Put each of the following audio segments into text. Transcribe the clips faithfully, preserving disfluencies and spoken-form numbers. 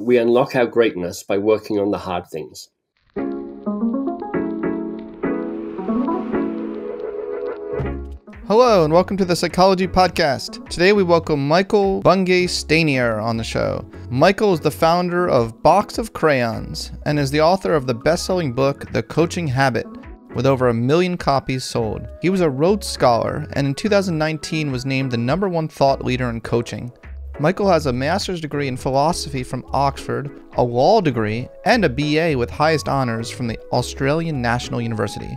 We unlock our greatness by working on the hard things. Hello, and welcome to The Psychology Podcast. Today we welcome Michael Bungay Stanier on the show. Michael is the founder of Box of Crayons and is the author of the best-selling book, The Coaching Habit, with over a million copies sold. He was a Rhodes Scholar and in two thousand nineteen was named the number one thought leader in coaching. Michael has a master's degree in philosophy from Oxford, a law degree, and a B A with highest honors from the Australian National University.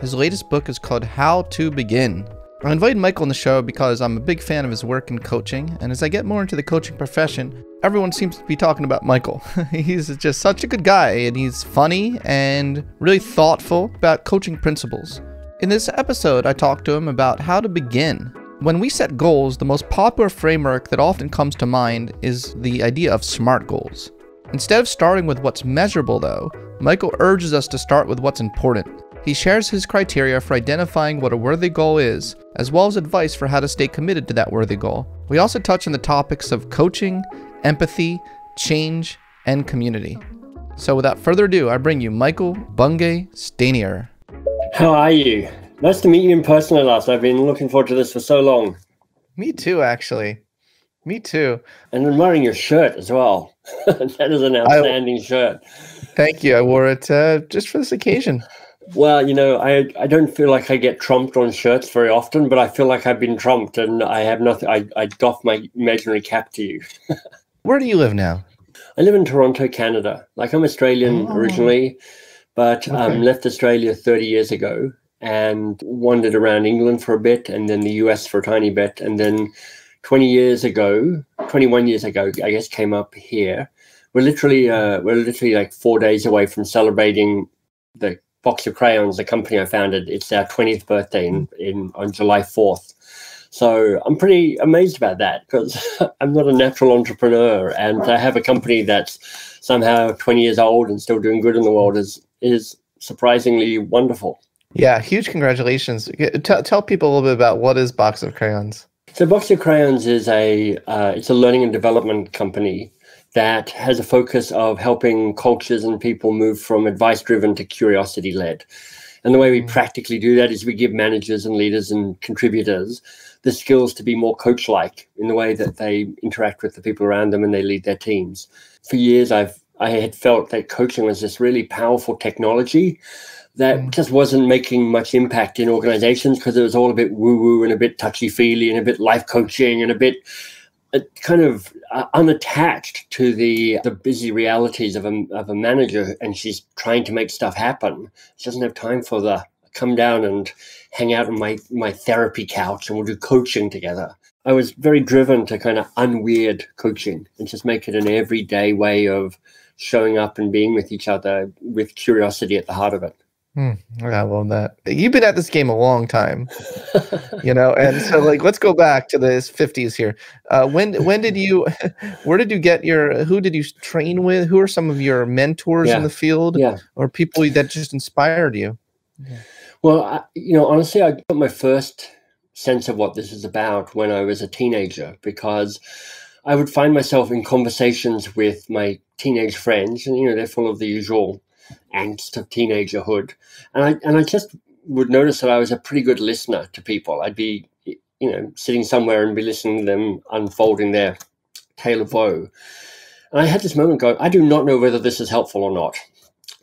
His latest book is called How to Begin. I invited Michael on the show because I'm a big fan of his work in coaching, and as I get more into the coaching profession, everyone seems to be talking about Michael. He's just such a good guy, and he's funny and really thoughtful about coaching principles. In this episode, I talked to him about how to begin. When we set goals, the most popular framework that often comes to mind is the idea of SMART goals. Instead of starting with what's measurable though, Michael urges us to start with what's important. He shares his criteria for identifying what a worthy goal is, as well as advice for how to stay committed to that worthy goal. We also touch on the topics of coaching, empathy, change, and community. So without further ado, I bring you Michael Bungay Stanier. How are you? Nice to meet you in person, Alas. I've been looking forward to this for so long. Me too, actually. Me too. And I'm wearing your shirt as well. That is an outstanding I, shirt. Thank you. I wore it uh, just for this occasion. Well, you know, I I don't feel like I get trumped on shirts very often, but I feel like I've been trumped and I have nothing. I, I doff my imaginary cap to you. Where do you live now? I live in Toronto, Canada. Like, I'm Australian oh. originally, but okay. um, left Australia thirty years ago. And wandered around England for a bit and then the U S for a tiny bit. And then twenty years ago, twenty-one years ago, I guess, came up here. We're literally, uh, we're literally like four days away from celebrating the Box of Crayons, the company I founded. It's our twentieth birthday in, in on July fourth. So I'm pretty amazed about that because I'm not a natural entrepreneur, and to have a company that's somehow twenty years old and still doing good in the world is, is surprisingly wonderful. Yeah, huge congratulations. Tell, tell people a little bit about what is Box of Crayons. So Box of Crayons is a uh, it's a learning and development company that has a focus of helping cultures and people move from advice-driven to curiosity-led. And the way we practically do that is we give managers and leaders and contributors the skills to be more coach-like in the way that they interact with the people around them and they lead their teams. For years, I've I had felt that coaching was this really powerful technology that just wasn't making much impact in organizations because it was all a bit woo-woo and a bit touchy-feely and a bit life coaching and a bit uh, kind of uh, unattached to the the busy realities of a, of a manager, and she's trying to make stuff happen. She doesn't have time for the come down and hang out on my, my therapy couch and we'll do coaching together. I was very driven to kind of unweird coaching and just make it an everyday way of showing up and being with each other with curiosity at the heart of it. Hmm. I love that. You've been at this game a long time, you know, and so like, let's go back to the fifties here. Uh, when, when did you, where did you get your, who did you train with? Who are some of your mentors yeah. in the field yeah. or people that just inspired you? Yeah. Well, I, you know, honestly, I got my first sense of what this is about when I was a teenager, because I would find myself in conversations with my teenage friends and, you know, they're full of the usual angst of teenagerhood, and I and I just would notice that I was a pretty good listener to people. I'd be, you know, sitting somewhere and be listening to them unfolding their tale of woe, and I had this moment going, I do not know whether this is helpful or not,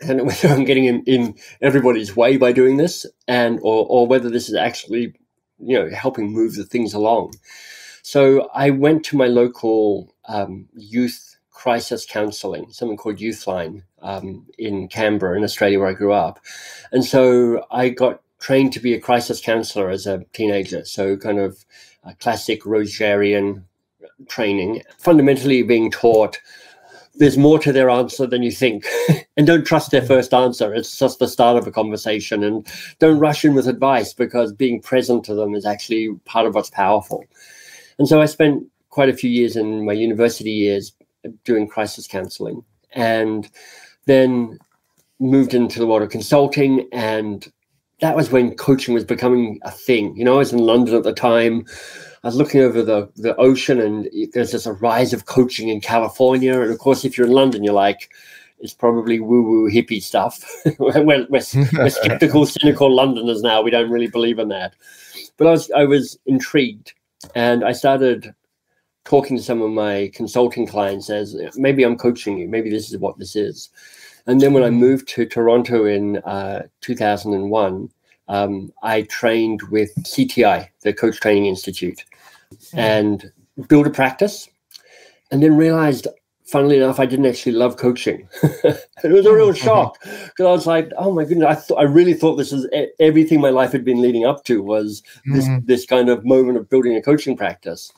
and whether I'm getting in, in everybody's way by doing this, and or or whether this is actually, you know, helping move the things along. So I went to my local um, youth crisis counseling, something called Youthline um, in Canberra in Australia, where I grew up. And so I got trained to be a crisis counselor as a teenager. So kind of a classic Rogerian training, fundamentally being taught there's more to their answer than you think. And don't trust their first answer. It's just the start of a conversation, and don't rush in with advice, because being present to them is actually part of what's powerful. And so I spent quite a few years in my university years doing crisis counseling, and then moved into the world of consulting and that was when coaching was becoming a thing. You know, I was in London at the time. I was looking over the, the ocean, and there's just a rise of coaching in California. And of course, if you're in London, you're like, it's probably woo-woo hippie stuff. we're, we're, we're skeptical, cynical Londoners now. We don't really believe in that. But I was, I was intrigued, and I started talking to some of my consulting clients as, maybe I'm coaching you, maybe this is what this is. And then when I moved to Toronto in uh, two thousand one, um, I trained with C T I, the Coach Training Institute, mm. and built a practice, and then realized, funnily enough, I didn't actually love coaching. It was a real shock, because I was like, oh my goodness, I, th I really thought this is e everything my life had been leading up to, was this, mm. this kind of moment of building a coaching practice.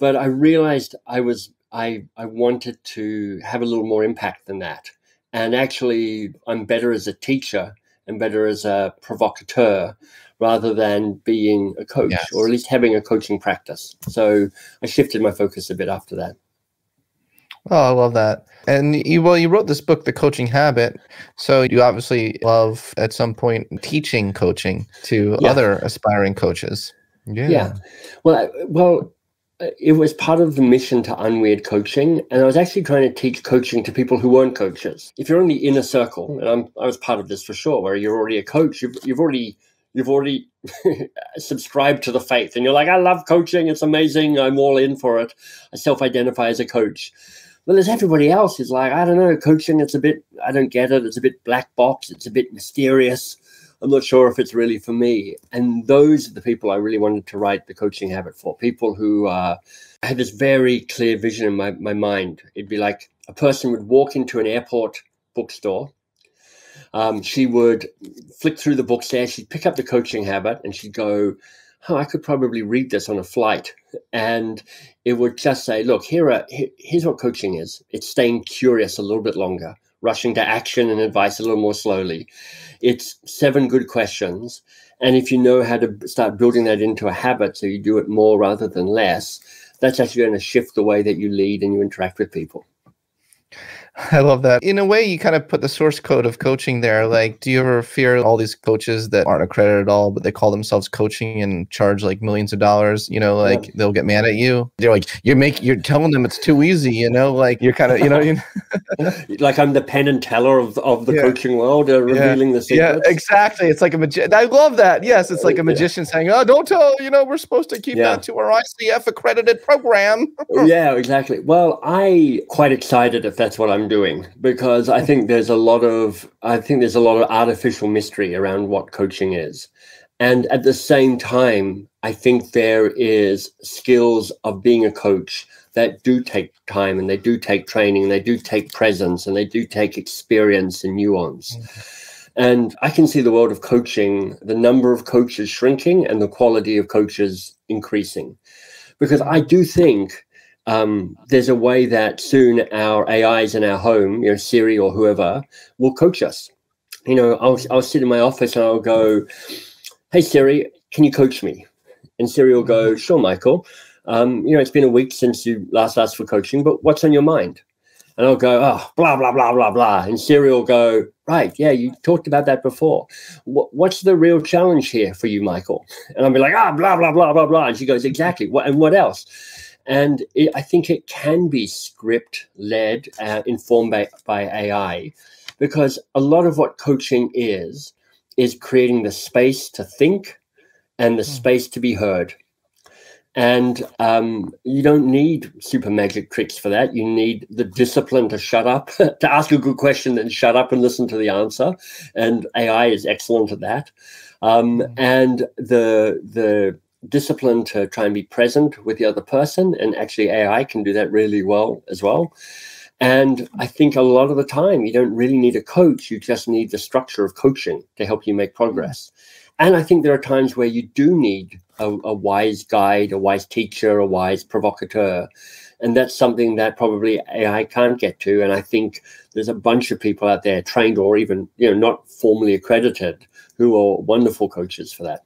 But I realized I was, I, I wanted to have a little more impact than that. And actually, I'm better as a teacher and better as a provocateur rather than being a coach, yes. or at least having a coaching practice. So I shifted my focus a bit after that. Oh, I love that. And you, well, you wrote this book, The Coaching Habit. So you obviously love, at some point, teaching coaching to yeah. other aspiring coaches. Yeah. yeah. Well, I, well. It was part of the mission to Unweird Coaching, and I was actually trying to teach coaching to people who weren't coaches. If you're in the inner circle, and I'm, I was part of this for sure, where you're already a coach, you've, you've already you've already subscribed to the faith, and you're like, I love coaching, it's amazing, I'm all in for it. I self-identify as a coach. Well, there's everybody else who's like, I don't know, coaching, it's a bit, I don't get it, it's a bit black box, it's a bit mysterious. I'm not sure if it's really for me. And those are the people I really wanted to write The Coaching Habit for, people who uh, had this very clear vision in my, my mind. It'd be like a person would walk into an airport bookstore. Um, she would flick through the books there. She'd pick up The Coaching Habit, and she'd go, oh, I could probably read this on a flight. And it would just say, look, here are, here, here's what coaching is. It's staying curious a little bit longer, rushing to action and advice a little more slowly. It's seven good questions. And if you know how to start building that into a habit, so you do it more rather than less, that's actually going to shift the way that you lead and you interact with people. I love that. In a way, you kind of put the source code of coaching there. Like, do you ever fear all these coaches that aren't accredited at all, but they call themselves coaching and charge like millions of dollars? You know, like yeah. they'll get mad at you. They're like, you're making, you're telling them it's too easy. You know, like you're kind of, you know, you know? Like I'm the pen and teller of of the yeah. coaching world, uh, revealing yeah. the secrets. Yeah, exactly. It's like a magician. I love that. Yes, it's like a magician yeah. saying, "Oh, don't tell." You know, we're supposed to keep yeah. that to our I C F accredited program. Yeah, exactly. Well, I quite excited if that's what I'm doing, because I think there's a lot of I think there's a lot of artificial mystery around what coaching is. And at the same time, I think there is skills of being a coach that do take time, and they do take training, and they do take presence, and they do take experience and nuance. And I can see the world of coaching, the number of coaches shrinking and the quality of coaches increasing, because I do think Um, there's a way that soon our A Is in our home, you know, Siri or whoever, will coach us. You know, I'll, I'll sit in my office and I'll go, hey, Siri, can you coach me? And Siri will go, sure, Michael. Um, you know, it's been a week since you last asked for coaching, but what's on your mind? And I'll go, oh, blah, blah, blah, blah, blah. And Siri will go, right, yeah, you talked about that before. What, what's the real challenge here for you, Michael? And I'll be like, ah, blah, blah, blah, blah, blah. And she goes, exactly. What, and what else? And it, I think it can be script-led, uh, informed by, by A I, because a lot of what coaching is, is creating the space to think and the mm. space to be heard. And um, you don't need super magic tricks for that. You need the discipline to shut up, to ask a good question, then shut up and listen to the answer. And A I is excellent at that. Um, mm. And the the... discipline to try and be present with the other person, and actually A I can do that really well as well. And I think a lot of the time you don't really need a coach, you just need the structure of coaching to help you make progress. And I think there are times where you do need a, a wise guide, a wise teacher, a wise provocateur, and that's something that probably A I can't get to. And I think there's a bunch of people out there, trained or even, you know, not formally accredited, who are wonderful coaches for that.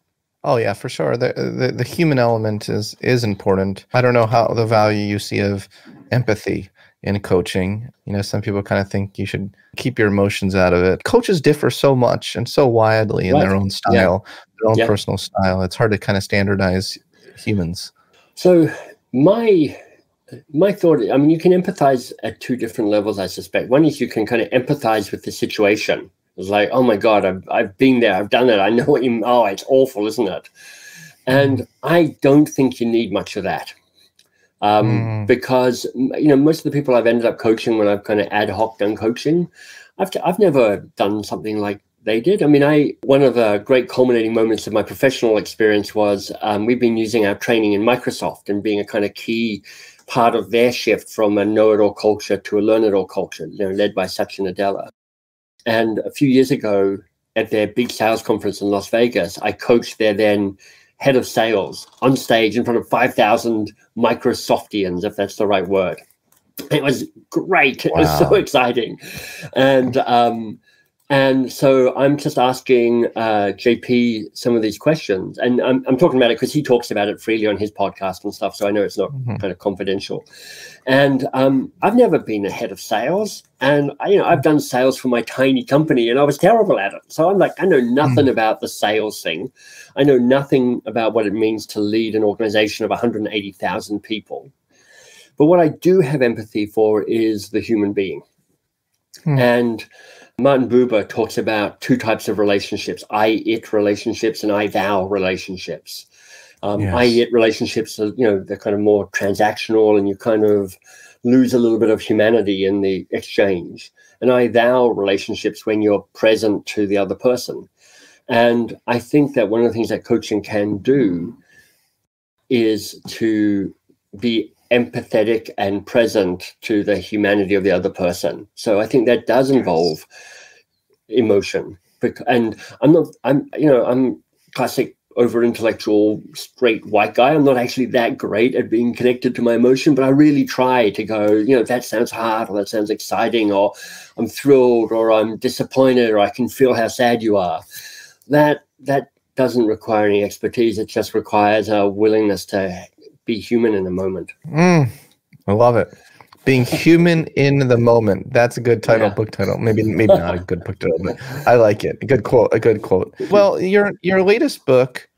Oh yeah, for sure. The, the the human element is is important. I don't know how the value you see of empathy. in coaching. You know, some people kind of think you should keep your emotions out of it. Coaches differ so much and so widely in right. their own style, yeah. their own yeah. personal style. It's hard to kind of standardize humans. So my my thought, I mean, you can empathize at two different levels, I suspect. One is you can kind of empathize with the situation. It's like, oh my God, I've, I've been there, I've done it, I know what you, oh, it's awful, isn't it? And I don't think you need much of that. Um, mm. Because, you know, most of the people I've ended up coaching when I've kind of ad hoc done coaching, I've, t I've never done something like they did. I mean, I one of the great culminating moments of my professional experience was um, we've been using our training in Microsoft and being a kind of key part of their shift from a know-it-all culture to a learn-it-all culture, you know, led by Satya Nadella. And a few years ago at their big sales conference in Las Vegas, I coached their then head of sales on stage in front of five thousand Microsoftians, if that's the right word. It was great. Wow. It was so exciting. And um, and so I'm just asking uh, J P some of these questions. And I'm, I'm talking about it because he talks about it freely on his podcast and stuff, so I know it's not mm-hmm. kind of confidential. And um, I've never been a head of sales. And I, you know, I've done sales for my tiny company and I was terrible at it. So I'm like, I know nothing mm. about the sales thing. I know nothing about what it means to lead an organization of one hundred eighty thousand people. But what I do have empathy for is the human being. Mm. And Martin Buber talks about two types of relationships, I-it relationships and I-thou relationships. Um, yes. I-it relationships are, you know, they're kind of more transactional and you kind of lose a little bit of humanity in the exchange. And I-thou relationships when you're present to the other person. And I think that one of the things that coaching can do is to be empathetic and present to the humanity of the other person. So I think that does involve yes. emotion. And I'm not, I'm, you know, I'm classic over-intellectual, straight white guy. I'm not actually that great at being connected to my emotion, but I really try to go, you know, that sounds hard or that sounds exciting or I'm thrilled or I'm disappointed or I can feel how sad you are. That, that doesn't require any expertise. It just requires a willingness to be human in the moment. Mm, I love it. Being human in the moment. That's a good title, yeah. book title. Maybe maybe not a good book title, but I like it. A good quote, a good quote. Well, your your latest book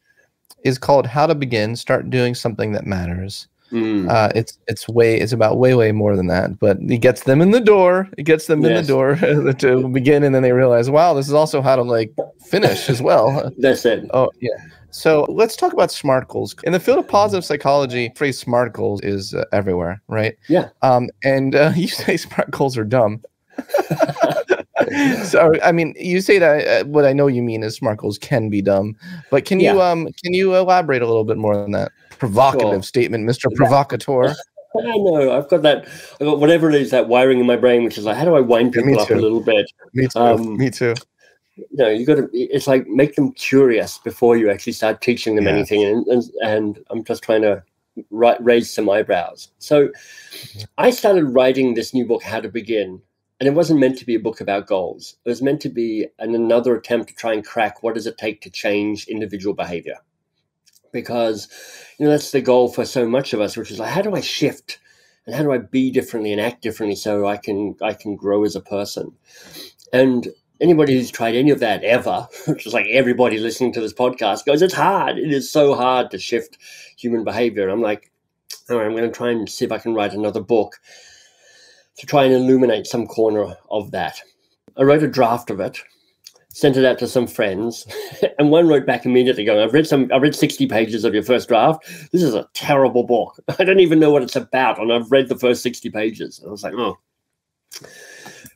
is called How to Begin, Start Doing Something That Matters. Mm. Uh, it's it's way it's about way, way more than that, but it gets them in the door. It gets them yes. in the door to begin, and then they realize, wow, this is also how to like finish as well. That's it. Oh, yeah. So let's talk about SMART goals. In the field of positive psychology, the phrase SMART goals is uh, everywhere, right? Yeah. Um, and uh, you say SMART goals are dumb. So I mean, you say that. Uh, what I know you mean is SMART goals can be dumb, but can yeah. you um can you elaborate a little bit more on that provocative sure. statement, Mister Provocateur? I know. I've got that. I've got whatever it is, that wiring in my brain, which is like, how do I wind people yeah, up a little bit? Me too. Um, me too. You know, you got to. It's like make them curious before you actually start teaching them yeah. anything. And, and and I'm just trying to ri raise some eyebrows. So, I started writing this new book, How to Begin, and it wasn't meant to be a book about goals. It was meant to be an, another attempt to try and crack what does it take to change individual behavior, because you know that's the goal for so much of us, which is like, how do I shift and how do I be differently and act differently so I can I can grow as a person. And anybody who's tried any of that ever, which is like everybody listening to this podcast, goes, it's hard. It is so hard to shift human behavior. And I'm like, all right, I'm going to try and see if I can write another book to try and illuminate some corner of that. I wrote a draft of it, sent it out to some friends, and one wrote back immediately going, I've read some, I've read sixty pages of your first draft. This is a terrible book. I don't even know what it's about, and I've read the first sixty pages. And I was like, oh.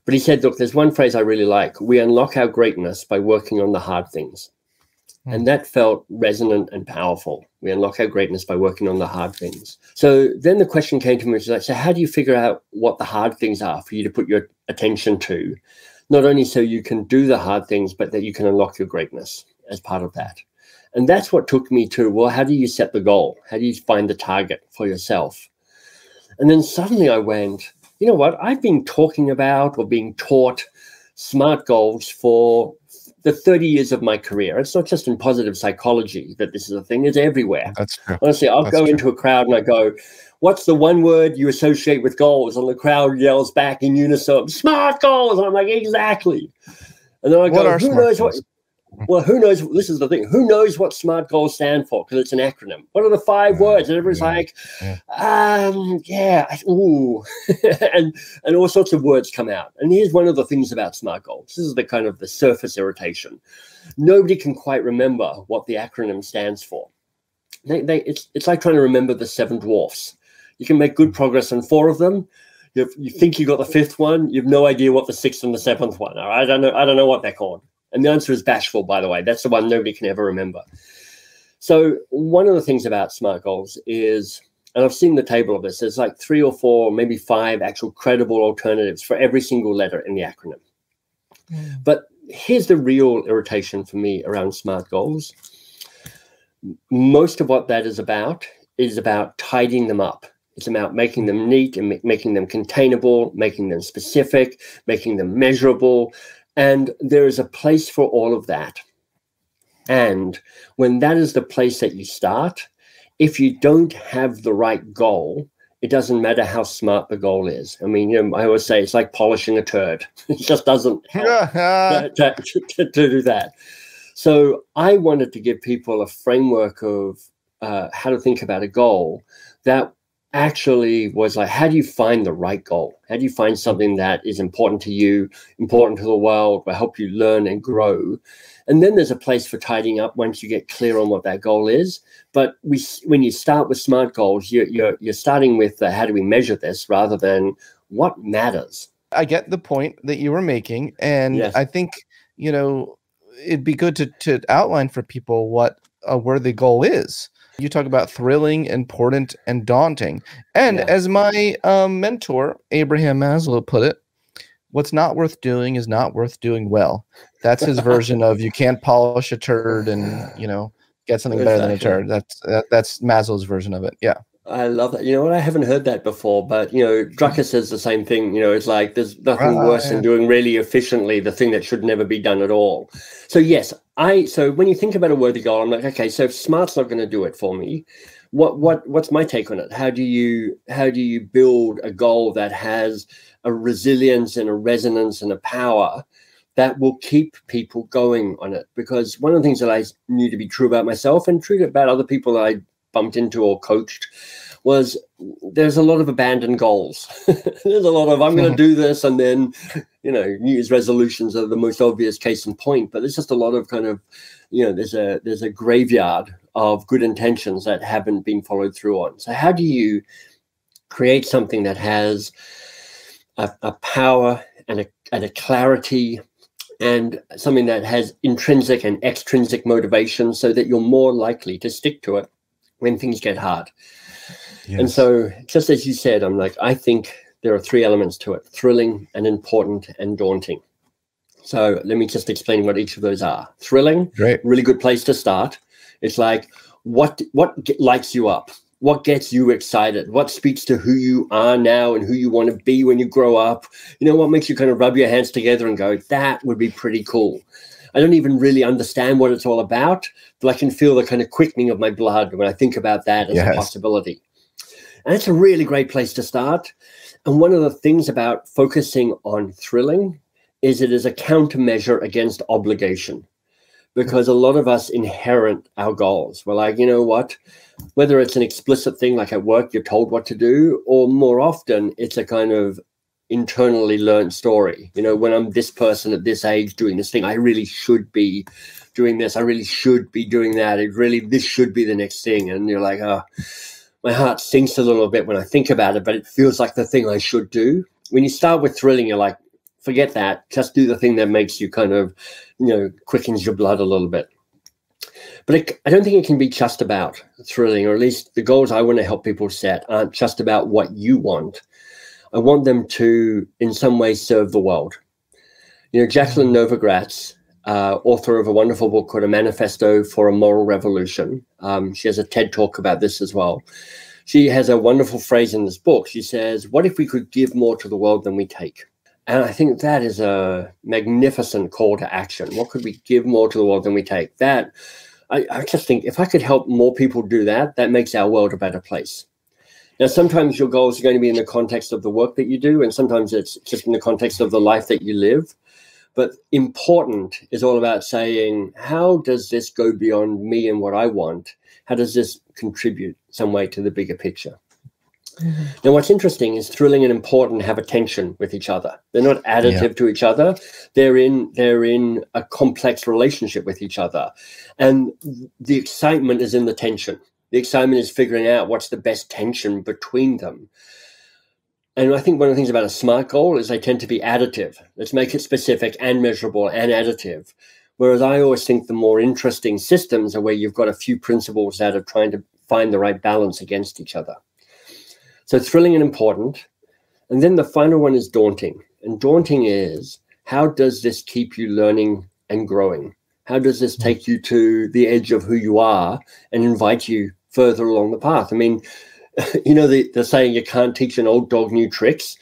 But he said, look, there's one phrase I really like. We unlock our greatness by working on the hard things. Mm. And that felt resonant and powerful. We unlock our greatness by working on the hard things. So then the question came to me, which is like, so how do you figure out what the hard things are for you to put your attention to? Not only so you can do the hard things, but that you can unlock your greatness as part of that. And that's what took me to, well, how do you set the goal? How do you find the target for yourself? And then suddenly I went, you know what, I've been talking about or being taught SMART goals for the thirty years of my career. It's not just in positive psychology that this is a thing. It's everywhere. That's true. Honestly, I'll That's go true. into a crowd and I go, what's the one word you associate with goals? And the crowd yells back in unison, SMART goals. And I'm like, exactly. And then I what go, who knows goals? what? Well, who knows? This is the thing. Who knows what SMART goals stand for? Because it's an acronym. What are the five yeah. words? And everybody's yeah. like, yeah. um, yeah, I, ooh. and, and all sorts of words come out. And here's one of the things about SMART goals. This is the kind of the surface irritation. Nobody can quite remember what the acronym stands for. They, they, it's, it's like trying to remember the seven dwarfs. You can make good progress on four of them. You've, you think you got the fifth one. You have no idea what the sixth and the seventh one are. I don't know. I don't know what they're called. And the answer is bashful, by the way. That's the one nobody can ever remember. So one of the things about SMART goals is, and I've seen the table of this, there's like three or four, maybe five actual credible alternatives for every single letter in the acronym. Yeah. But here's the real irritation for me around SMART goals. Most of what that is about is about tidying them up. It's about making them neat and ma making them containable, making them specific, making them measurable. And there is a place for all of that. And when that is the place that you start, if you don't have the right goal, it doesn't matter how smart the goal is. I mean, you know, I always say it's like polishing a turd. It just doesn't help to, to, to, to do that. So I wanted to give people a framework of uh, how to think about a goal that actually was like, how do you find the right goal? How do you find something that is important to you, important to the world, will help you learn and grow? And then there's a place for tidying up once you get clear on what that goal is. But we, when you start with SMART goals, you're, you're, you're starting with uh, how do we measure this rather than what matters. I get the point that you were making. And yes. I think, you know, it'd be good to, to outline for people what a worthy goal is. You talk about thrilling, important, and daunting. And yeah. as my um, mentor, Abraham Maslow, put it, what's not worth doing is not worth doing well. That's his version of you can't polish a turd and, you know, get something better than a turd. That's, that, that's Maslow's version of it. Yeah. I love that. You know what? I haven't heard that before, but, you know, Drucker says the same thing. You know, it's like there's nothing uh, worse yeah. than doing really efficiently the thing that should never be done at all. So, yes, I so when you think about a worthy goal, I'm like, okay, so if SMART's not going to do it for me, what what what's my take on it? How do you how do you build a goal that has a resilience and a resonance and a power that will keep people going on it? Because one of the things that I knew to be true about myself and true about other people that I bumped into or coached was there's a lot of abandoned goals. There's a lot of I'm going to do this, and then, you know, New Year's resolutions are the most obvious case in point, but there's just a lot of kind of, you know, there's a there's a graveyard of good intentions that haven't been followed through on. So how do you create something that has a, a power and a, and a clarity and something that has intrinsic and extrinsic motivation so that you're more likely to stick to it when things get hard? Yes. And so just as you said, I'm like, I think there are three elements to it, thrilling and important and daunting. So let me just explain what each of those are. Thrilling, Great. really good place to start. It's like, what, what lights you up? What gets you excited? What speaks to who you are now and who you want to be when you grow up? You know, what makes you kind of rub your hands together and go, that would be pretty cool. I don't even really understand what it's all about, but I can feel the kind of quickening of my blood when I think about that as yes. a possibility. And it's a really great place to start. And one of the things about focusing on thrilling is it is a countermeasure against obligation, because a lot of us inherit our goals. We're like, you know what, whether it's an explicit thing like at work, you're told what to do, or more often it's a kind of internally learned story. You know, when I'm this person at this age doing this thing, I really should be doing this. I really should be doing that. It really, this should be the next thing. And you're like, oh, my heart sinks a little bit when I think about it, but it feels like the thing I should do. When you start with thrilling, you're like, forget that. Just do the thing that makes you kind of, you know, quickens your blood a little bit. But it, I don't think it can be just about thrilling, or at least the goals I want to help people set aren't just about what you want. I want them to, in some way, serve the world. You know, Jacqueline Novogratz, uh, author of a wonderful book called A Manifesto for a Moral Revolution. Um, she has a TED Talk about this as well. She has a wonderful phrase in this book. She says, what if we could give more to the world than we take? And I think that is a magnificent call to action. What could we give more to the world than we take? That, I, I just think if I could help more people do that, that makes our world a better place. Now, sometimes your goals are going to be in the context of the work that you do, and sometimes it's just in the context of the life that you live. But important is all about saying, how does this go beyond me and what I want? How does this contribute some way to the bigger picture? Mm-hmm. Now, what's interesting is thrilling and important have a tension with each other. They're not additive yeah. to each other. They're in, they're in a complex relationship with each other. And the excitement is in the tension. The excitement is figuring out what's the best tension between them. And I think one of the things about a SMART goal is they tend to be additive. Let's make it specific and measurable and additive. Whereas I always think the more interesting systems are where you've got a few principles that are trying to find the right balance against each other. So thrilling and important. And then the final one is daunting. And daunting is, how does this keep you learning and growing? How does this take you to the edge of who you are and invite you further along the path? I mean, you know, the, the saying, you can't teach an old dog new tricks.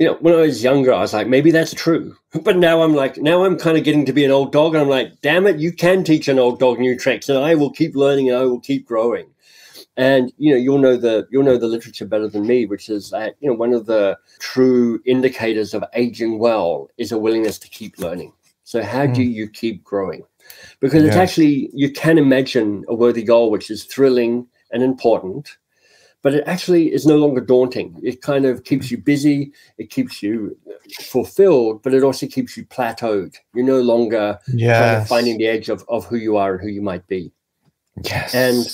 You know, when I was younger, I was like, maybe that's true. But now I'm like, now I'm kind of getting to be an old dog. And I'm like, damn it, you can teach an old dog new tricks. And I will keep learning and I will keep growing. And, you know, you'll know the, you'll know the literature better than me, which is that, you know, one of the true indicators of aging well is a willingness to keep learning. So how mm. do you keep growing? Because yeah. it's actually, you can imagine a worthy goal, which is thrilling and important, but it actually is no longer daunting. It kind of keeps you busy. It keeps you fulfilled, but it also keeps you plateaued. You're no longer yes. kind of finding the edge of, of who you are and who you might be. Yes. And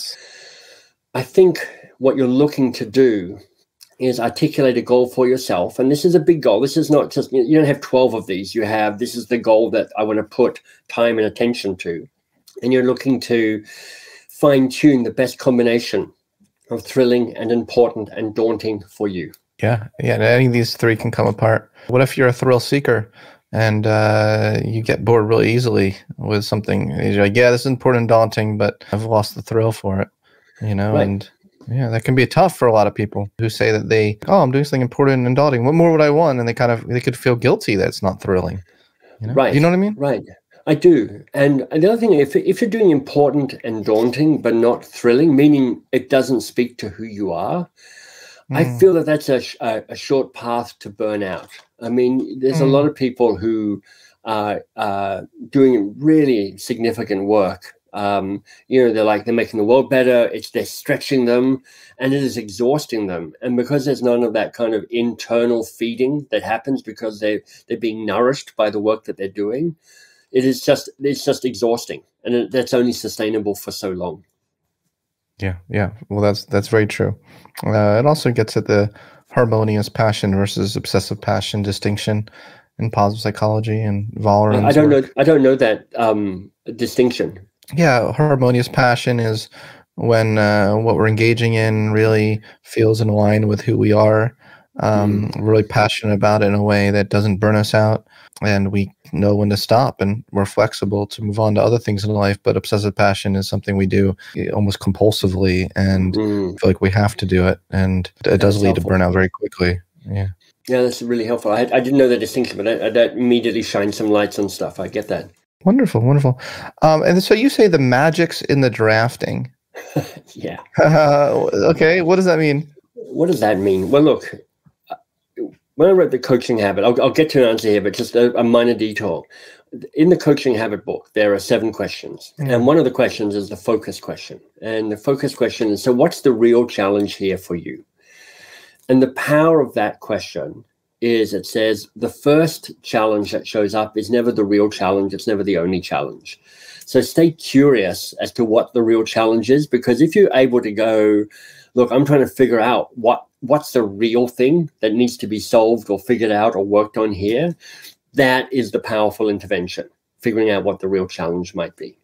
I think what you're looking to do is articulate a goal for yourself. And this is a big goal. This is not just, you don't have twelve of these. You have, this is the goal that I want to put time and attention to. And you're looking to fine tune the best combination of thrilling and important and daunting for you. Yeah, yeah, and any of these three can come apart. What if you're a thrill seeker and uh, you get bored really easily with something? You're like, yeah, this is important and daunting, but I've lost the thrill for it, you know? Right. And yeah, that can be tough for a lot of people who say that they, oh, I'm doing something important and daunting. What more would I want? And they kind of, they could feel guilty that it's not thrilling. You know? Right. You know what I mean? Right. I do. And another thing, if, if you're doing important and daunting, but not thrilling, meaning it doesn't speak to who you are, mm. I feel that that's a, a, a short path to burnout. I mean, there's mm. a lot of people who are uh, doing really significant work. Um, you know, they're like, they're making the world better. It's, they're stretching them and it is exhausting them. And because there's none of that kind of internal feeding that happens because they, they're being nourished by the work that they're doing, It is just, it's just exhausting. And it, that's only sustainable for so long. Yeah. Yeah. Well, that's, that's very true. Uh, it also gets at the harmonious passion versus obsessive passion distinction in positive psychology and Vollerin's I don't work. know. I don't know that um, distinction. Yeah. Harmonious passion is when uh, what we're engaging in really feels in line with who we are. Um, mm. We're really passionate about it in a way that doesn't burn us out, and we know when to stop, and we're flexible to move on to other things in life. But obsessive passion is something we do almost compulsively and mm. feel like we have to do it, and it that's does lead helpful. to burnout very quickly. Yeah, yeah, that's really helpful. I, I didn't know that distinction, but I, I, that immediately shines some lights on stuff. I get that. Wonderful, wonderful. Um, and so you say the magic's in the drafting. yeah. Uh, okay, what does that mean? What does that mean? Well, look. When I wrote The Coaching Habit, I'll, I'll get to an answer here, but just a, a minor detour. In The Coaching Habit book, there are seven questions. Mm. And one of the questions is the focus question. And the focus question is, so what's the real challenge here for you? And the power of that question is it says the first challenge that shows up is never the real challenge. It's never the only challenge. So stay curious as to what the real challenge is, because if you're able to go, look, I'm trying to figure out what what's the real thing that needs to be solved or figured out or worked on here, that is the powerful intervention, figuring out what the real challenge might be.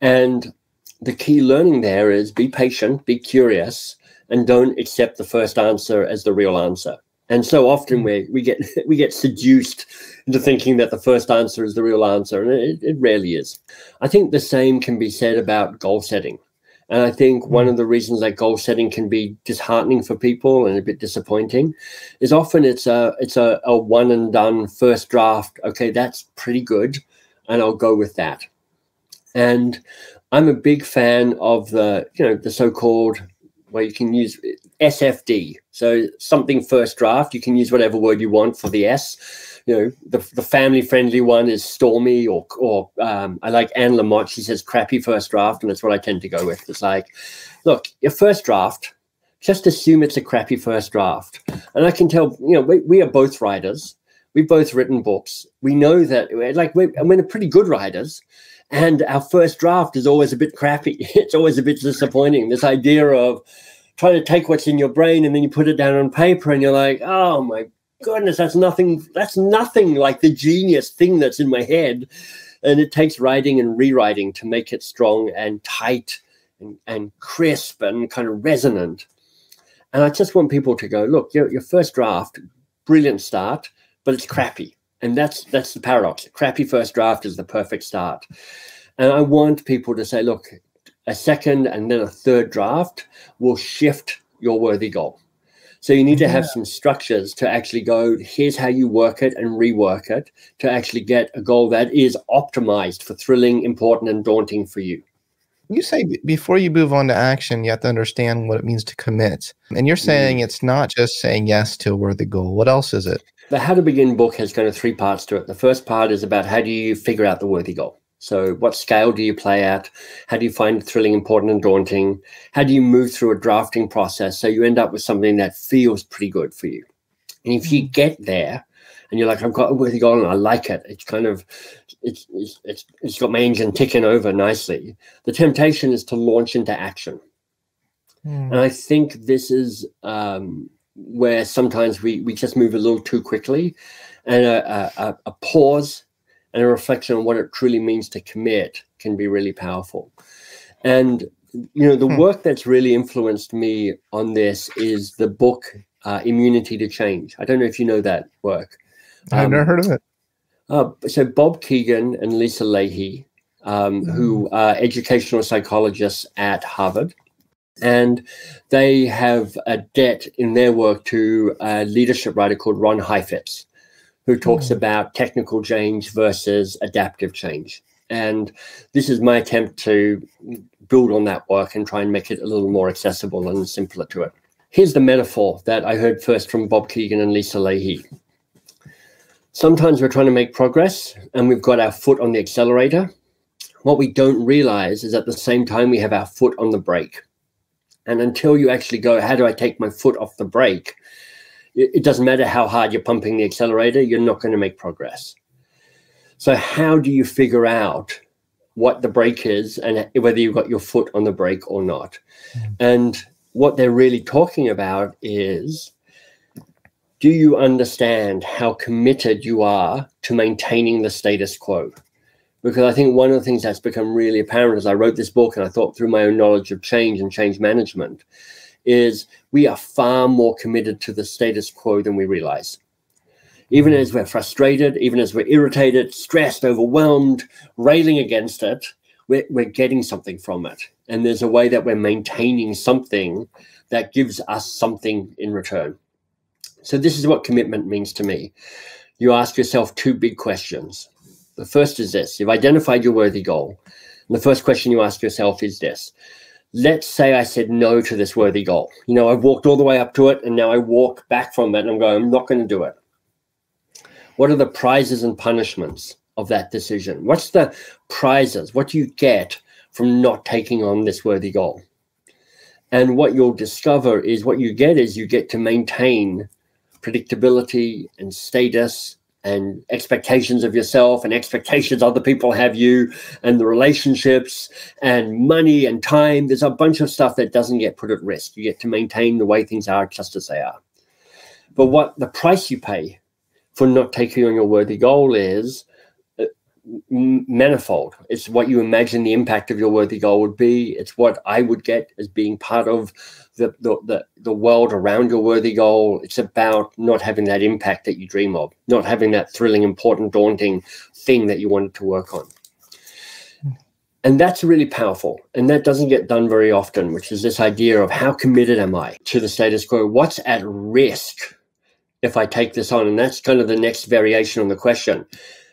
And the key learning there is be patient, be curious, and don't accept the first answer as the real answer. And so often we, we get we get seduced into thinking that the first answer is the real answer, and it, it rarely is. I think the same can be said about goal setting. And I think one of the reasons that goal setting can be disheartening for people and a bit disappointing is often it's a it's a, a one and done first draft. Okay, that's pretty good, and I'll go with that. And I'm a big fan of the you know the so-called where you can use S F D. So something first draft. You can use whatever word you want for the S. You know, the, the family-friendly one is Stormy, or or um, I like Anne Lamott. She says crappy first draft, and that's what I tend to go with. It's like, look, your first draft, just assume it's a crappy first draft. And I can tell, you know, we, we are both writers. We've both written books. We know that, like, we're, and we're pretty good writers. And our first draft is always a bit crappy. It's always a bit disappointing. This idea of trying to take what's in your brain and then you put it down on paper and you're like, oh my goodness, that's nothing. That's nothing like the genius thing that's in my head. And it takes writing and rewriting to make it strong and tight and, and crisp and kind of resonant. And I just want people to go, look, your, your first draft, brilliant start, but it's crappy. And that's that's the paradox. A crappy first draft is the perfect start. And I want people to say, look, a second and then a third draft will shift your worthy goal. So you need to have some structures to actually go, here's how you work it and rework it to actually get a goal that is optimized for thrilling, important, and daunting for you. You say before you move on to action, you have to understand what it means to commit. And you're saying it's not just saying yes to a worthy goal. What else is it? The How to Begin book has kind of three parts to it. The first part is about how do you figure out the worthy goal? So what scale do you play at? How do you find it thrilling, important, and daunting? How do you move through a drafting process so you end up with something that feels pretty good for you? And if you get there and you're like, I've got a worthy goal and I like it, it's kind of, it's, it's, it's got my engine ticking over nicely. The temptation is to launch into action. Mm. And I think this is... Um, where sometimes we, we just move a little too quickly, and a, a, a pause and a reflection on what it truly means to commit can be really powerful. And, you know, the hmm. work that's really influenced me on this is the book, uh, Immunity to Change. I don't know if you know that work. I've um, never heard of it. Uh, so Bob Keegan and Lisa Leahy, um, mm. who are educational psychologists at Harvard, and they have a debt in their work to a leadership writer called Ron Heifetz, who talks mm. about technical change versus adaptive change. And this is my attempt to build on that work and try and make it a little more accessible and simpler to it. Here's the metaphor that I heard first from Bob Keegan and Lisa Leahy. Sometimes we're trying to make progress and we've got our foot on the accelerator. What we don't realize is at the same time we have our foot on the brake. And until you actually go, how do I take my foot off the brake? It doesn't matter how hard you're pumping the accelerator, you're not going to make progress. So how do you figure out what the brake is and whether you've got your foot on the brake or not? And what they're really talking about is, do you understand how committed you are to maintaining the status quo? Because I think one of the things that's become really apparent as I wrote this book and I thought through my own knowledge of change and change management is we are far more committed to the status quo than we realize. Even as we're frustrated, even as we're irritated, stressed, overwhelmed, railing against it, we're, we're getting something from it. And there's a way that we're maintaining something that gives us something in return. So this is what commitment means to me. You ask yourself two big questions. The first is this, you've identified your worthy goal. And the first question you ask yourself is this, let's say I said no to this worthy goal. You know, I've walked all the way up to it and now I walk back from it and I'm going, I'm not going to do it. What are the prizes and punishments of that decision? What's the prizes? What do you get from not taking on this worthy goal? And what you'll discover is what you get is you get to maintain predictability and status and expectations of yourself and expectations other people have you and the relationships and money and time. There's a bunch of stuff that doesn't get put at risk. You get to maintain the way things are just as they are. But what the price you pay for not taking on your worthy goal is manifold. It's what you imagine the impact of your worthy goal would be. It's what I would get as being part of the, the, the, the world around your worthy goal. It's about not having that impact that you dream of, not having that thrilling, important, daunting thing that you wanted to work on. And that's really powerful. And that doesn't get done very often, which is this idea of how committed am I to the status quo? What's at risk if I take this on? And that's kind of the next variation on the question.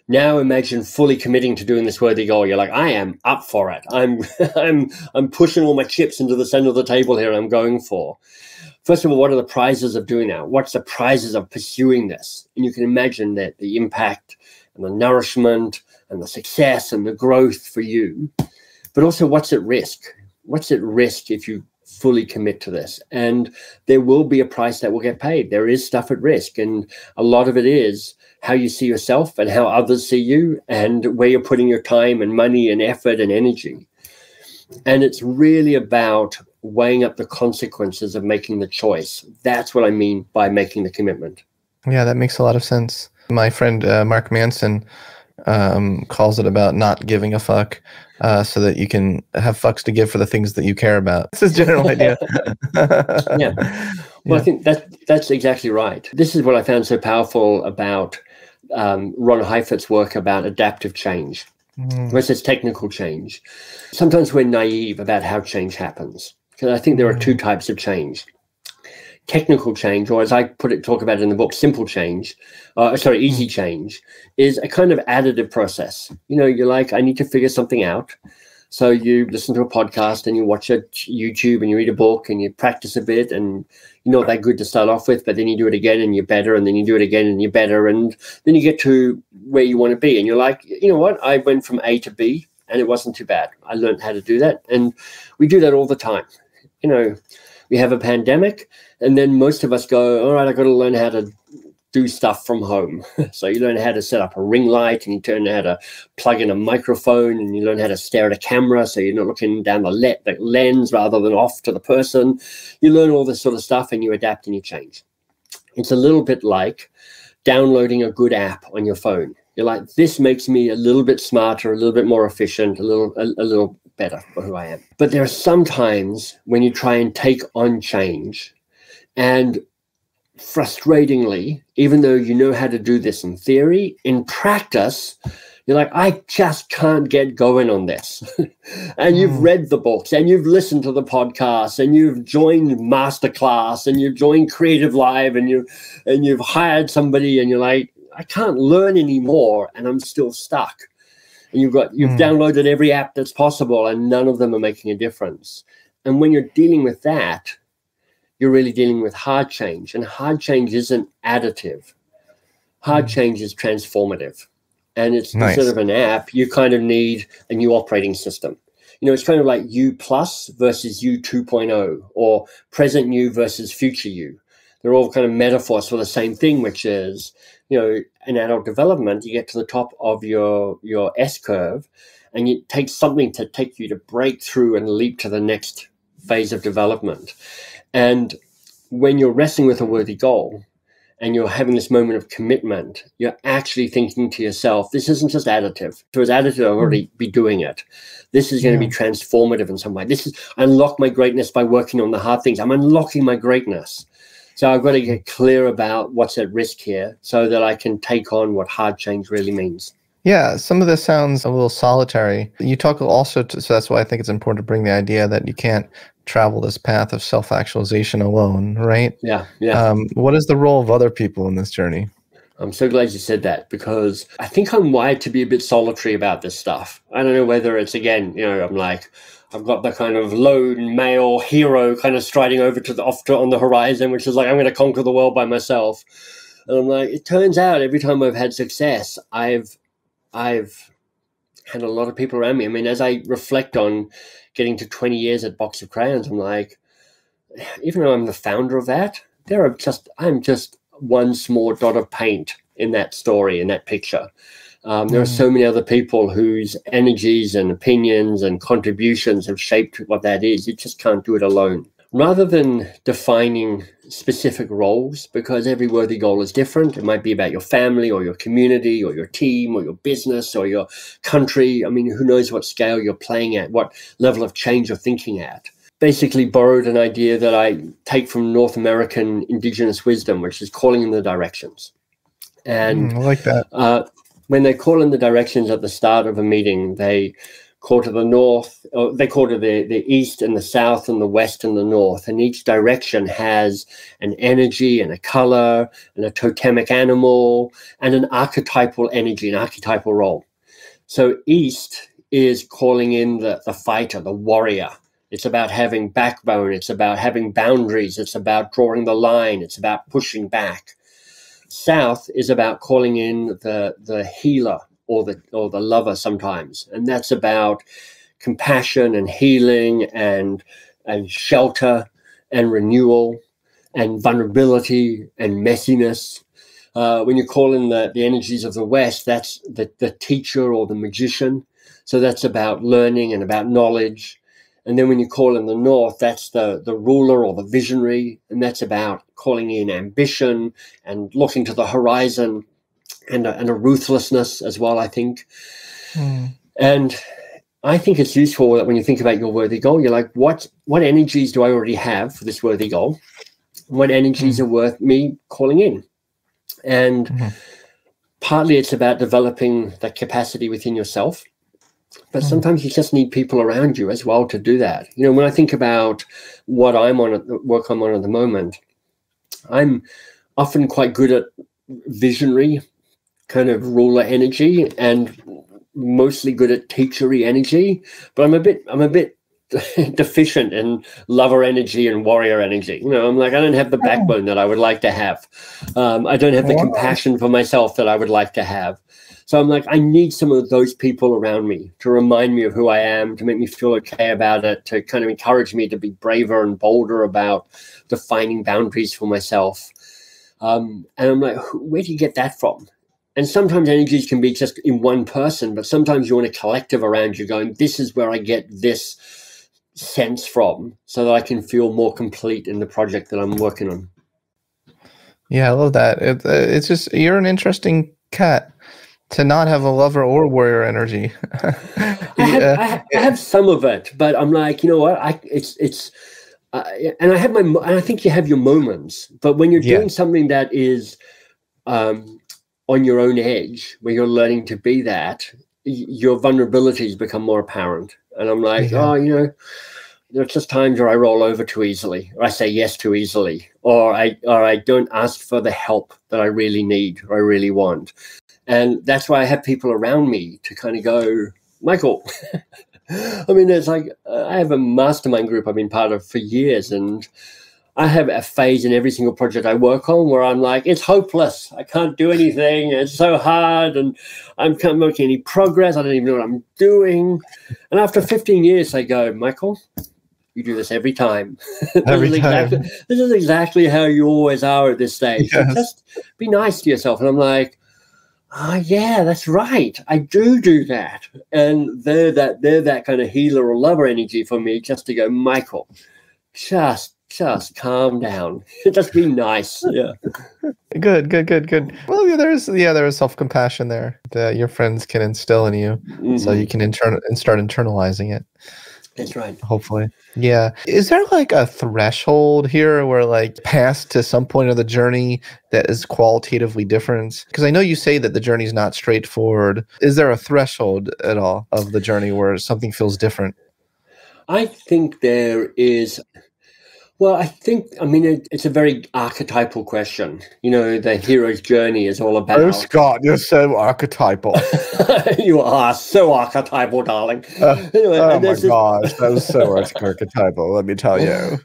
Now imagine fully committing to doing this worthy goal. You're like, I am up for it. I'm, I'm, I'm pushing all my chips into the center of the table here. I'm going for. First of all, what are the prizes of doing that? What's the prizes of pursuing this? And you can imagine that the impact and the nourishment and the success and the growth for you, but also what's at risk? What's at risk if you fully commit to this? And there will be a price that will get paid. There is stuff at risk. And a lot of it is how you see yourself and how others see you and where you're putting your time and money and effort and energy. And it's really about weighing up the consequences of making the choice. That's what I mean by making the commitment. Yeah, that makes a lot of sense. My friend, uh, Mark Manson, um, calls it about not giving a fuck, uh, so that you can have fucks to give for the things that you care about. It's his general idea. Yeah. Well, yeah. I think that, that's exactly right. This is what I found so powerful about um, Ron Heifetz's work about adaptive change mm. versus technical change. Sometimes we're naive about how change happens. Because I think there are two types of change. Technical change, or as I put it, talk about it in the book, simple change, uh, sorry, easy change, is a kind of additive process. You know, you're like, I need to figure something out. So you listen to a podcast and you watch a YouTube and you read a book and you practice a bit and you're not that good to start off with, but then you do it again and you're better, and then you do it again and you're better, and then you get to where you want to be. And you're like, you know what? I went from A to B and it wasn't too bad. I learned how to do that. And we do that all the time. You know, we have a pandemic, and then most of us go, all right, I've got to learn how to do stuff from home. So you learn how to set up a ring light, and you learn how to plug in a microphone, and you learn how to stare at a camera so you're not looking down the, le the lens rather than off to the person. You learn all this sort of stuff, and you adapt and you change. It's a little bit like downloading a good app on your phone. You're like, this makes me a little bit smarter, a little bit more efficient, a little, a, a little better for who I am. But there are some times when you try and take on change, and frustratingly, even though you know how to do this in theory, in practice, you're like, I just can't get going on this. And you've mm. read the books, and you've listened to the podcasts, and you've joined Masterclass, and you've joined Creative Live, and you and you've hired somebody, and you're like, I can't learn anymore, and I'm still stuck. And you've got you've mm. downloaded every app that's possible, and none of them are making a difference. And when you're dealing with that, you're really dealing with hard change. And hard change isn't additive. Hard mm. change is transformative. And it's nice. Instead of an app, you kind of need a new operating system. You know, it's kind of like you plus versus you two point oh, or present you versus future you. They're all kind of metaphors for the same thing, which is, you know, in adult development, you get to the top of your, your S-curve, and it takes something to take you to break through and leap to the next phase of development. And when you're wrestling with a worthy goal and you're having this moment of commitment, you're actually thinking to yourself, this isn't just additive. If it was additive, I'd already be doing it. This is going to be transformative in some way. This is unlock my greatness by working on the hard things. I'm unlocking my greatness. So I've got to get clear about what's at risk here so that I can take on what hard change really means. Yeah, some of this sounds a little solitary. You talk also, to, so that's why I think it's important to bring the idea that you can't travel this path of self-actualization alone, right? Yeah, yeah. Um, what is the role of other people in this journey? I'm so glad you said that, because I think I'm wired to be a bit solitary about this stuff. I don't know whether it's, again, you know, I'm like, I've got the kind of lone male hero kind of striding over to the off to, on the horizon, which is like, I'm going to conquer the world by myself. And I'm like, it turns out every time I've had success, I've, I've had a lot of people around me. I mean, as I reflect on getting to twenty years at Box of Crayons, I'm like, even though I'm the founder of that, there are just, I'm just one small dot of paint in that story, in that picture. Um, there are so many other people whose energies and opinions and contributions have shaped what that is. You just can't do it alone. Rather than defining specific roles, because every worthy goal is different. It might be about your family or your community or your team or your business or your country. I mean, who knows what scale you're playing at, what level of change you're thinking at. Basically borrowed an idea that I take from North American indigenous wisdom, which is calling in the directions. And mm, I like that. Uh, When they call in the directions at the start of a meeting, they core to the north, or they call it the, the east and the south and the west and the north. And each direction has an energy and a color and a totemic animal and an archetypal energy, an archetypal role. So east is calling in the, the fighter, the warrior. It's about having backbone. It's about having boundaries. It's about drawing the line. It's about pushing back. South is about calling in the, the healer, or the or the lover sometimes, and that's about compassion and healing and and shelter and renewal and vulnerability and messiness. Uh, when you call in the, the energies of the West, that's the, the teacher or the magician. So that's about learning and about knowledge. And then when you call in the North, that's the, the ruler or the visionary, and that's about calling in ambition and looking to the horizon. And a, and a ruthlessness as well, I think. Mm. And I think it's useful that when you think about your worthy goal, you're like, what what energies do I already have for this worthy goal? What energies mm. are worth me calling in? And mm. partly it's about developing that capacity within yourself. But mm. sometimes you just need people around you as well to do that. You know, when I think about what I'm on, the work I'm on at the moment, I'm often quite good at visionary kind of ruler energy and mostly good at teachery energy, but I'm a bit I'm a bit deficient in lover energy and warrior energy. You know, I'm like, I don't have the backbone that I would like to have. Um, I don't have the compassion for myself that I would like to have. So I'm like, I need some of those people around me to remind me of who I am, to make me feel okay about it, to kind of encourage me to be braver and bolder about defining boundaries for myself. Um, and I'm like, where do you get that from? And sometimes energies can be just in one person, but sometimes you want a collective around you going, this is where I get this sense from so that I can feel more complete in the project that I'm working on. Yeah, I love that. It, it's just, you're an interesting cat to not have a lover or warrior energy. I, have, yeah. I, have, I have some of it, but I'm like, you know what? I it's it's, uh, and I have my, and I think you have your moments, but when you're doing yeah. something that is, um, on your own edge, where you're learning to be that, your vulnerabilities become more apparent. And I'm like, yeah. oh, you know, there's just times where I roll over too easily, or I say yes too easily, or I or I don't ask for the help that I really need or I really want. And that's why I have people around me to kind of go, Michael. I mean, it's like, I have a mastermind group I've been part of for years, and I have a phase in every single project I work on where I'm like, it's hopeless. I can't do anything. It's so hard, and I'm not making any progress. I don't even know what I'm doing. And after fifteen years, I go, Michael, you do this every time. Every this, is exactly, time. This is exactly how you always are at this stage. Yes. So just be nice to yourself. And I'm like, ah, oh, yeah, that's right. I do do that. And they're that, they're that kind of healer or lover energy for me, just to go, Michael, just Just calm down. Just be nice. Yeah. Good, good, good, good. Well, yeah, there's yeah, there is self-compassion there that your friends can instill in you, mm-hmm. so you can intern and start internalizing it. That's right. Hopefully. Yeah. Is there like a threshold here where like past to some point of the journey that is qualitatively different? Because I know you say that the journey is not straightforward. Is there a threshold at all of the journey where something feels different? I think there is. Well, I think, I mean, it, it's a very archetypal question. You know, the hero's journey is all about... Oh, Scott, you're so archetypal. You are so archetypal, darling. Uh, anyway, oh, my gosh, that was so archetypal, let me tell you.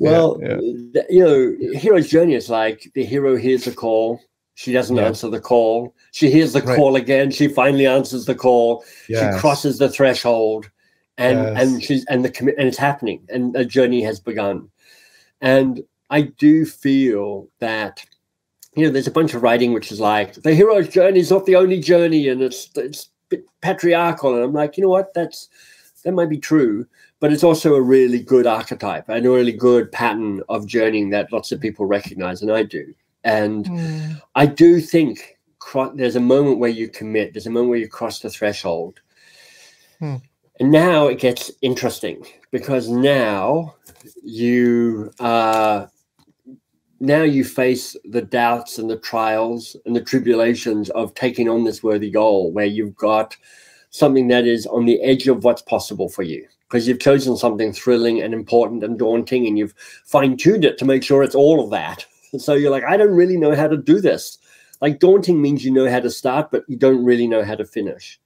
Well, yeah, yeah. The, you know, hero's journey is like the hero hears the call. She doesn't yeah. answer the call. She hears the right. call again. She finally answers the call. Yes. She crosses the threshold. And yes. and she's and the and it's happening, and a journey has begun. And I do feel that, you know, there's a bunch of writing which is like, the hero's journey is not the only journey, and it's it's patriarchal. And I'm like, you know what? That's that might be true, but it's also a really good archetype and a really good pattern of journeying that lots of people recognize, and I do. And mm. I do think there's a moment where you commit. There's a moment where you cross the threshold. Mm. And now it gets interesting, because now you uh, now you face the doubts and the trials and the tribulations of taking on this worthy goal, where you've got something that is on the edge of what's possible for you, because you've chosen something thrilling and important and daunting, and you've fine-tuned it to make sure it's all of that. And so you're like, I don't really know how to do this. Like, daunting means you know how to start, but you don't really know how to finish.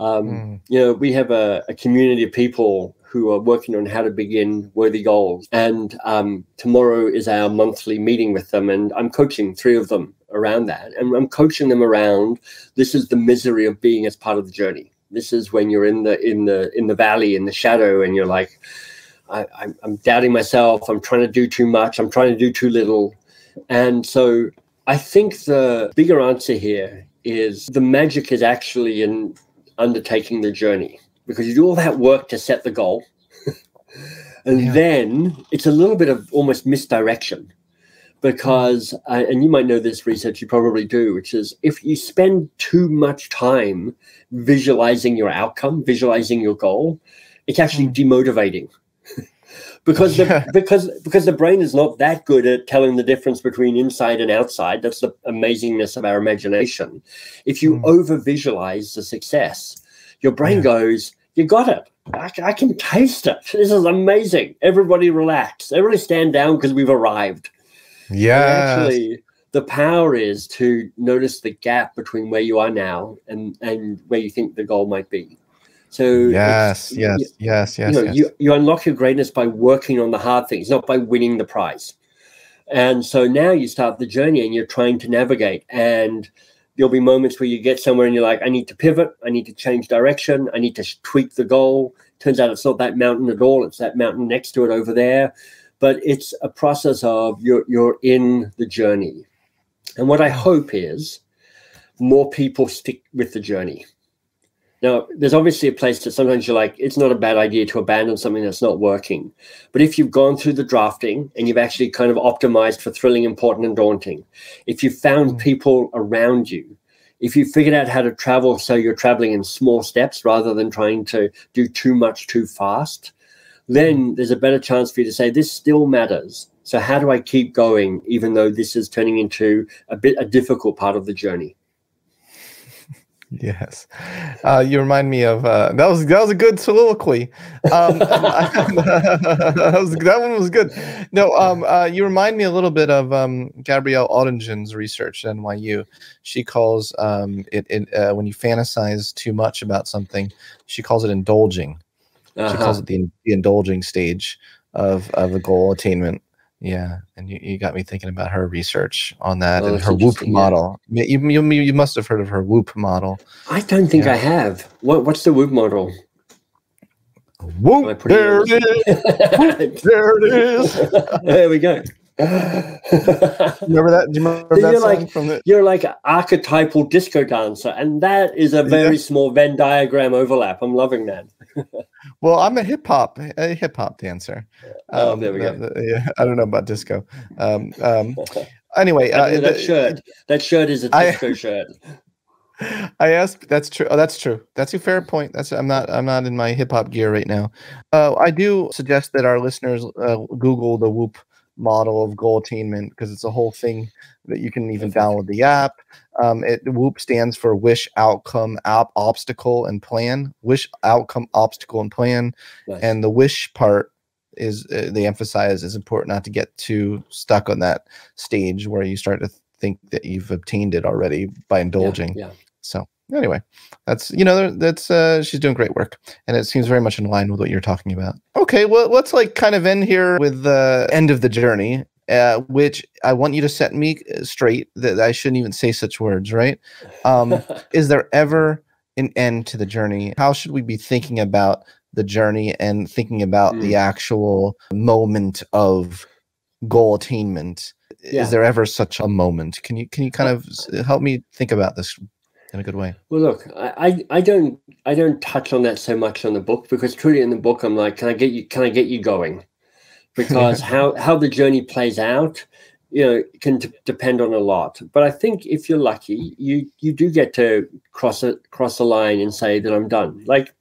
Um, mm. You know, we have a, a community of people who are working on how to begin worthy goals. And um, tomorrow is our monthly meeting with them. And I'm coaching three of them around that. And I'm coaching them around, this is the misery of being as part of the journey. This is when you're in the, in the, in the valley, in the shadow, and you're like, I, I'm, I'm doubting myself. I'm trying to do too much. I'm trying to do too little. And so I think the bigger answer here is the magic is actually in undertaking the journey, because you do all that work to set the goal. and yeah. then it's a little bit of almost misdirection, because, uh, and you might know this research, you probably do, which is if you spend too much time visualizing your outcome, visualizing your goal, it's actually mm. demotivating. Because yeah. the, because because the brain is not that good at telling the difference between inside and outside. That's the amazingness of our imagination. If you mm. over-visualize the success, your brain yeah. goes, you got it. I, I can taste it. This is amazing. Everybody relax. Everybody stand down because we've arrived. Yeah. Actually, the power is to notice the gap between where you are now and, and where you think the goal might be. So yes, yes, you, yes, yes, you, know, yes. You, you unlock your greatness by working on the hard things, not by winning the prize. And so now you start the journey and you're trying to navigate. And there'll be moments where you get somewhere and you're like, I need to pivot. I need to change direction. I need to tweak the goal. Turns out it's not that mountain at all. It's that mountain next to it over there. But it's a process of you're, you're in the journey. And what I hope is more people stick with the journey. Now, there's obviously a place that sometimes you're like, it's not a bad idea to abandon something that's not working. But if you've gone through the drafting and you've actually kind of optimized for thrilling, important, and daunting, if you've found people around you, if you've figured out how to travel so you're traveling in small steps rather than trying to do too much too fast, then there's a better chance for you to say, this still matters. So how do I keep going even though this is turning into a bit a difficult part of the journey? Yes, uh, you remind me of uh, that was that was a good soliloquy. Um, that was that one was good. No, um, uh, you remind me a little bit of um, Gabrielle Audengen's research at N Y U. She calls um, it, it uh, when you fantasize too much about something. She calls it indulging. Uh-huh. She calls it the, the indulging stage of of a goal attainment. Yeah, and you, you got me thinking about her research on that oh, and her WHOOP model. Yeah. You, you, you must have heard of her WHOOP model. I don't think yeah. I have. What What's the WHOOP model? WHOOP, there it is. Whoop, there it is. There we go. Remember that? Do you remember so that you're song like, from the... You're like an archetypal disco dancer, and that is a very yeah. small Venn diagram overlap. I'm loving that. Well, I'm a hip hop, a hip hop dancer. Oh, um, there we go. Uh, yeah, I don't know about disco. Um, um, anyway, uh, that the, shirt, that shirt is a disco I, shirt. I asked. That's true. Oh, that's true. That's a fair point. That's I'm not. I'm not in my hip hop gear right now. Uh, I do suggest that our listeners uh, Google the WHOOP model of goal attainment, because it's a whole thing that you can even download the app. Um, it WHOOP stands for wish, outcome, op, obstacle, and plan. Wish, outcome, obstacle, and plan. Nice. And the wish part is uh, they emphasize is important not to get too stuck on that stage where you start to think that you've obtained it already by indulging. Yeah, yeah. So anyway, that's you know that's uh, she's doing great work, and it seems very much in line with what you're talking about. Okay, well, let's like kind of end here with the end of the journey, uh, which I want you to set me straight that I shouldn't even say such words, right? Um, is there ever an end to the journey? How should we be thinking about the journey and thinking about mm. the actual moment of goal attainment? Yeah. Is there ever such a moment? Can you can you kind of help me think about this in a good way? Well, look, I, I don't I don't touch on that so much on the book, because truly in the book I'm like, can I get you can I get you going? Because how how the journey plays out, you know, can depend on a lot. But I think if you're lucky, you you do get to cross a cross a line and say that I'm done. Like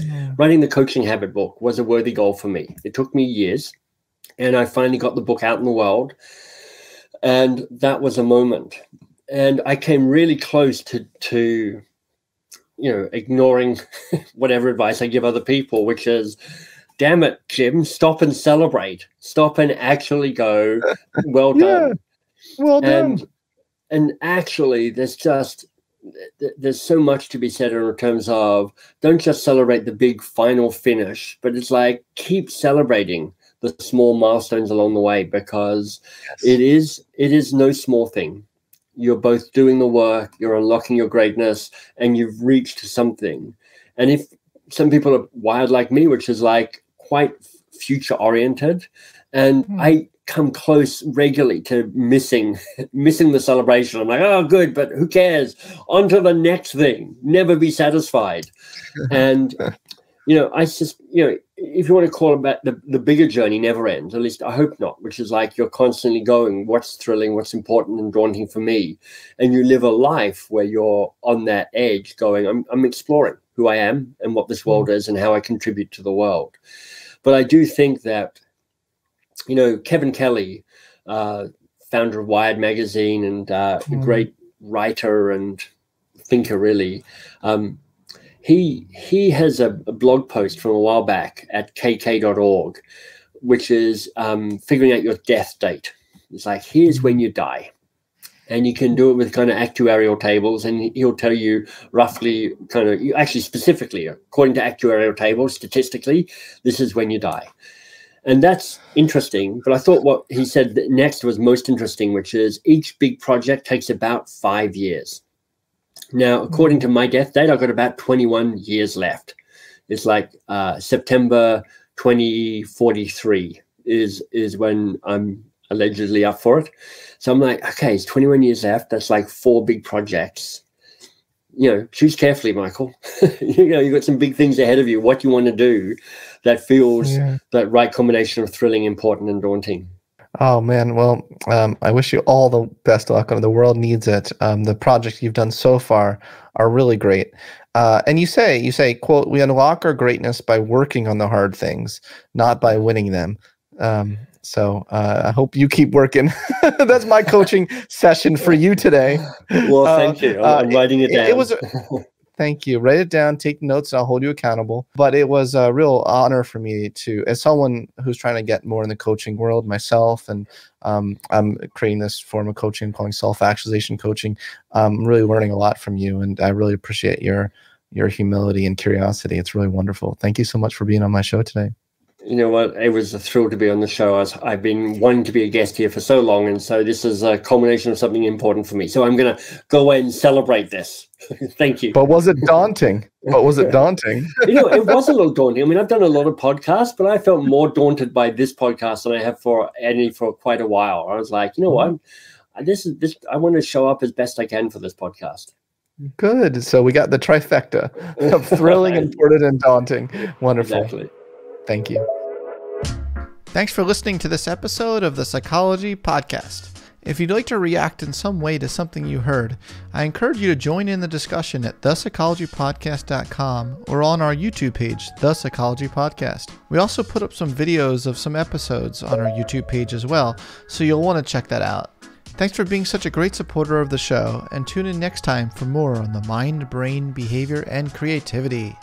yeah. writing the Coaching Habit book was a worthy goal for me. It took me years, and I finally got the book out in the world, and that was a moment. And I came really close to, to you know, ignoring whatever advice I give other people, which is, damn it, Jim, stop and celebrate. Stop and actually go, well done. Yeah, well and, done. And actually, there's just, there's so much to be said in terms of, don't just celebrate the big final finish, but it's like, keep celebrating the small milestones along the way, because yes. it is it is no small thing. You're both doing the work, you're unlocking your greatness, and you've reached something. And if some people are wired like me, which is like quite future-oriented, and mm. I come close regularly to missing missing the celebration. I'm like, oh, good, but who cares? On to the next thing. Never be satisfied. And, you know, I just, you know, if you want to call it that, the, the bigger journey never ends, at least I hope not, which is like you're constantly going, what's thrilling, what's important and daunting for me. And you live a life where you're on that edge going, I'm, I'm exploring who I am and what this world is and how I contribute to the world. But I do think that, you know, Kevin Kelly, uh, founder of Wired magazine and uh, mm. a great writer and thinker, really, um, he he has a, a blog post from a while back at k k dot org, which is um, figuring out your death date. It's like, here's when you die. And you can do it with kind of actuarial tables, and he'll tell you roughly, kind of, actually specifically, according to actuarial tables, statistically, this is when you die. And that's interesting, but I thought what he said next was most interesting, which is each big project takes about five years. Now, according to my death date, I've got about twenty-one years left. It's like uh, September twenty forty-three is is when I'm allegedly up for it. So I'm like, okay, it's twenty-one years left. That's like four big projects. You know, choose carefully, Michael. You know, you've got some big things ahead of you. What do you want to do that feels yeah. that right combination of thrilling, important, and daunting? Oh, man. Well, um, I wish you all the best luck. The world needs it. Um, the projects you've done so far are really great. Uh, and you say, you say, quote, we unlock our greatness by working on the hard things, not by winning them. Um, so uh, I hope you keep working. That's my coaching session for you today. Well, thank you. Uh, I'm writing it, it down. It was, thank you. Write it down. Take notes. And I'll hold you accountable. But it was a real honor for me to, as someone who's trying to get more in the coaching world myself, and um, I'm creating this form of coaching, calling self-actualization coaching. I'm really learning a lot from you, and I really appreciate your your humility and curiosity. It's really wonderful. Thank you so much for being on my show today. You know what? It was a thrill to be on the show. I was, I've been wanting to be a guest here for so long, and so this is a culmination of something important for me. So I'm going to go away and celebrate this. Thank you. But was it daunting? But was it daunting? You know, it was a little daunting. I mean, I've done a lot of podcasts, but I felt more daunted by this podcast than I have for any for quite a while. I was like, you know what? This is this. I want to show up as best I can for this podcast. Good. So we got the trifecta of thrilling, important, and daunting. Wonderful. Exactly. Thank you. Thanks for listening to this episode of the Psychology Podcast. If you'd like to react in some way to something you heard, I encourage you to join in the discussion at the psychology podcast dot com or on our YouTube page, The Psychology Podcast. We also put up some videos of some episodes on our YouTube page as well, so you'll want to check that out. Thanks for being such a great supporter of the show, and tune in next time for more on the mind, brain, behavior, and creativity.